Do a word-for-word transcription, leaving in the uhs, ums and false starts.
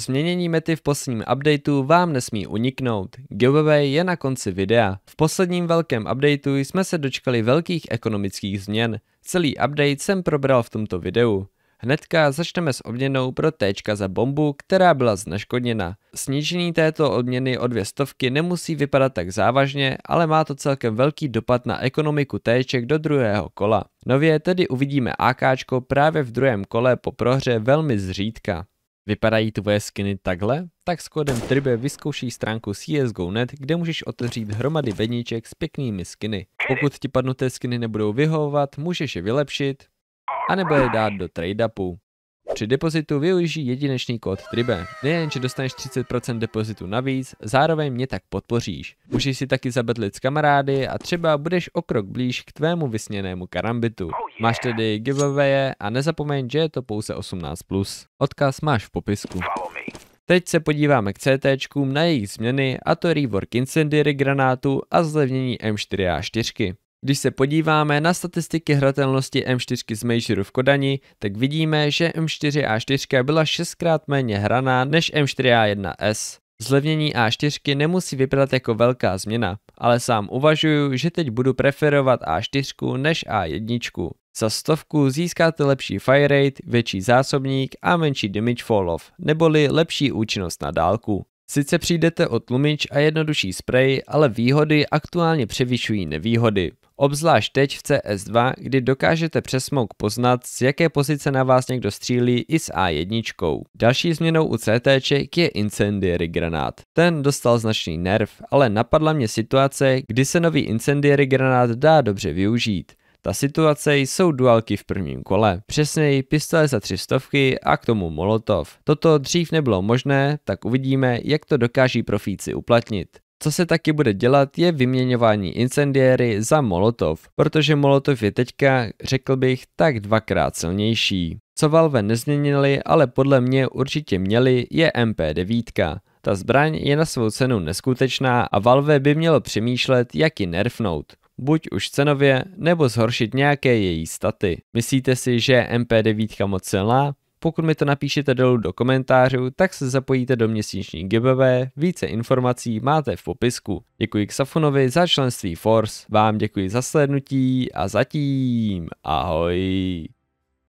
Změnění mety v posledním updateu vám nesmí uniknout. Giveaway je na konci videa. V posledním velkém updateu jsme se dočkali velkých ekonomických změn. Celý update jsem probral v tomto videu. Hnedka začneme s odměnou pro téčka za bombu, která byla zneškodněna. Snížení této odměny o dvě stovky nemusí vypadat tak závažně, ale má to celkem velký dopad na ekonomiku téček do druhého kola. Nově tedy uvidíme AKčko právě v druhém kole po prohře velmi zřídka. Vypadají tvoje skiny takhle? Tak s kódem trybbe vyzkouší stránku C S G O tečka net, kde můžeš otevřít hromady bedníček s pěknými skiny. Pokud ti padnuté skiny nebudou vyhovovat, můžeš je vylepšit, anebo je dát do trade-upu. Při depozitu využij jedinečný kód trybbe. Nejenže dostaneš třicet procent depozitu navíc, zároveň mě tak podpoříš. Můžeš si taky zabedlit s kamarády a třeba budeš o krok blíž k tvému vysněnému karambitu. Máš tedy giveaway a nezapomeň, že je to pouze osmnáct plus. Odkaz máš v popisku. Teď se podíváme k CTčkům na jejich změny, a to rework Incendiary granátu a zlevnění M čtyři A čtyři. Když se podíváme na statistiky hratelnosti M čtyři z majoru v Kodani, tak vidíme, že M čtyři A čtyři byla šestkrát méně hraná než M čtyři A jedna S. Zlevnění A čtyři nemusí vypadat jako velká změna, ale sám uvažuju, že teď budu preferovat A čtyři než A jedna. Za stovku získáte lepší fire rate, větší zásobník a menší damage fall-off, neboli lepší účinnost na dálku. Sice přijdete o tlumič a jednodušší spray, ale výhody aktuálně převyšují nevýhody. Obzvlášť teď v C S dva, kdy dokážete přes smoke poznat, z jaké pozice na vás někdo střílí i s A jedna. Další změnou u CTček je Incendiary granát. Ten dostal značný nerv, ale napadla mě situace, kdy se nový Incendiary granát dá dobře využít. Ta situace jsou dualky v prvním kole, přesněji pistole za tři stovky a k tomu molotov. Toto dřív nebylo možné, tak uvidíme, jak to dokáží profíci uplatnit. Co se taky bude dělat, je vyměňování incendiary za molotov, protože molotov je teďka, řekl bych, tak dvakrát silnější. Co Valve nezměnili, ale podle mě určitě měli, je M P devět. Ta zbraň je na svou cenu neskutečná a Valve by mělo přemýšlet, jak ji nerfnout. Buď už cenově, nebo zhoršit nějaké její staty. Myslíte si, že je M P devět moc silná? Pokud mi to napíšete dolů do komentářů, tak se zapojíte do měsíční giveaway, více informací máte v popisku. Děkuji Ksafonovi za členství Force, vám děkuji za slednutí a zatím ahoj.